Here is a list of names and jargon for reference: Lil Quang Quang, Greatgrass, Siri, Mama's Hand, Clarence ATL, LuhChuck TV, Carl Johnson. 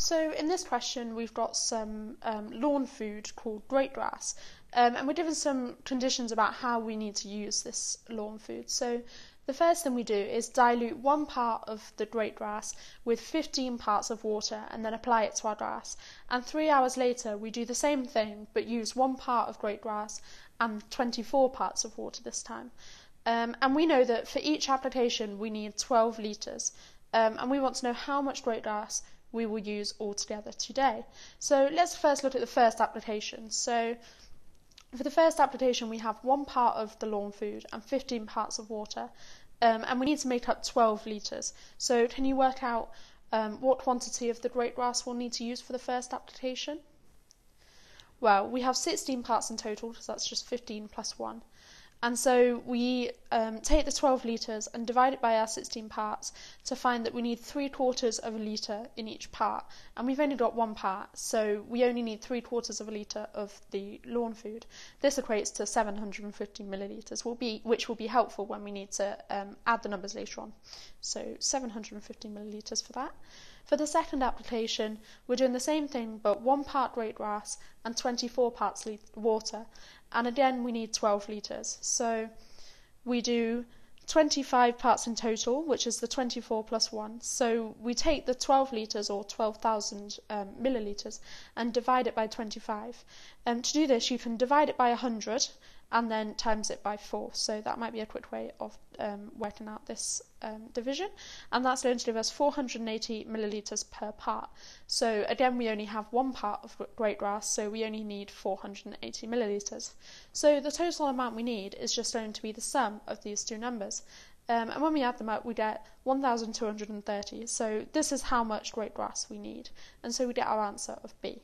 So in this question we've got some lawn food called greatgrass, and we're given some conditions about how we need to use this lawn food. So the first thing we do is dilute 1 part of the greatgrass with 15 parts of water and then apply it to our grass. And 3 hours later we do the same thing but use 1 part of greatgrass and 24 parts of water this time. And we know that for each application we need 12 litres, and we want to know how much greatgrass we will use altogether today. So let's first look at the first application. So for the first application we have 1 part of the lawn food and 15 parts of water, and we need to make up 12 litres. So can you work out what quantity of the greatgrass we'll need to use for the first application? Well, we have 16 parts in total, so that's just 15 plus 1. And so we take the 12 litres and divide it by our 16 parts to find that we need 3/4 of a litre in each part. And we've only got 1 part, so we only need 3/4 of a litre of the lawn food. This equates to 750 millilitres, which will be helpful when we need to add the numbers later on. So 750 millilitres for that. For the second application, we're doing the same thing, but 1 part greatgrass and 24 parts water. And again we need 12 litres, so we do 25 parts in total, which is the 24 plus 1, so we take the 12 litres or 12,000 millilitres and divide it by 25. To do this you can divide it by 100 and then times it by 4, so that might be a quick way of working out this division, and that's going to give us 480 millilitres per part. So again we only have 1 part of greatgrass, so we only need 480 millilitres. So the total amount we need is just going to be the sum of these two numbers, and when we add them up we get 1,230, so this is how much greatgrass we need, and so we get our answer of B.